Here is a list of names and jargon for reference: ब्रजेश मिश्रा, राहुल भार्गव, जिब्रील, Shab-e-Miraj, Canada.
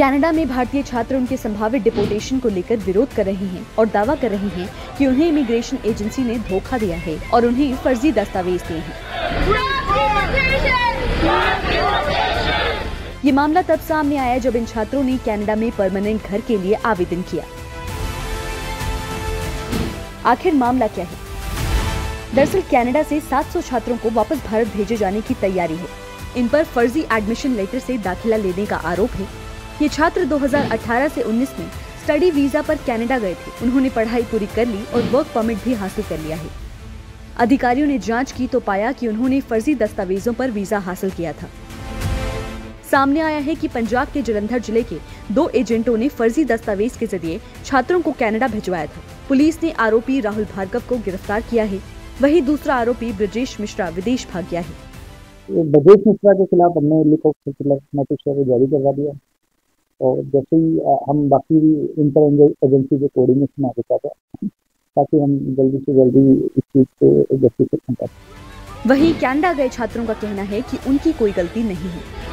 Canada में भारतीय छात्र उनके संभावित डिपोर्टेशन को लेकर विरोध कर रहे हैं और दावा कर रहे हैं कि उन्हें इमिग्रेशन एजेंसी ने धोखा दिया है और उन्हें फर्जी दस्तावेज दिए हैं। ये मामला तब सामने आया जब इन छात्रों ने कनाडा में परमानेंट घर के लिए आवेदन किया। आखिर मामला क्या है? दरअसल कनाडा से 700 छात्रों को वापस भारत भेजे जाने की तैयारी है। इन पर फर्जी एडमिशन लेटर से दाखिला लेने का आरोप है। ये छात्र 2018 से 19 में स्टडी वीजा पर कनाडा गए थे। उन्होंने पढ़ाई पूरी कर ली और वर्क परमिट भी हासिल कर लिया है। अधिकारियों ने जांच की तो पाया कि उन्होंने फर्जी दस्तावेजों पर वीजा हासिल किया था। सामने आया है कि पंजाब के जलंधर जिले के 2 एजेंटों ने फर्जी दस्तावेज के जरिए छात्रों को कनाडा भिजवाया था। पुलिस ने आरोपी राहुल भार्गव को गिरफ्तार किया है। वहीं दूसरा आरोपी ब्रजेश मिश्रा विदेश भाग गया है। ब्रजेश मिश्रा के खिलाफ हमने नोटिस जारी करवा दिया और जैसे ही हम बाकी इंटर एजेंसी के कोऑर्डिनेशन आगे का ताकि हम जल्दी से जल्दी इस चीज को जस्टिस। वहीं कनाडा गए छात्रों का कहना है कि उनकी कोई गलती नहीं है।